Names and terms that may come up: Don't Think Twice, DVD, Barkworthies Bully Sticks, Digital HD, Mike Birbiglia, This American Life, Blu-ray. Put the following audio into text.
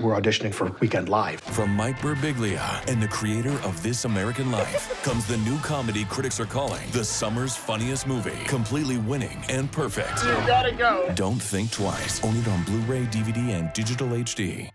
We're auditioning for Weekend Live. From Mike Birbiglia and the creator of This American Life comes the new comedy critics are calling the summer's funniest movie, completely winning and perfect. You gotta go. Don't Think Twice, owned on Blu-ray, DVD, and Digital HD.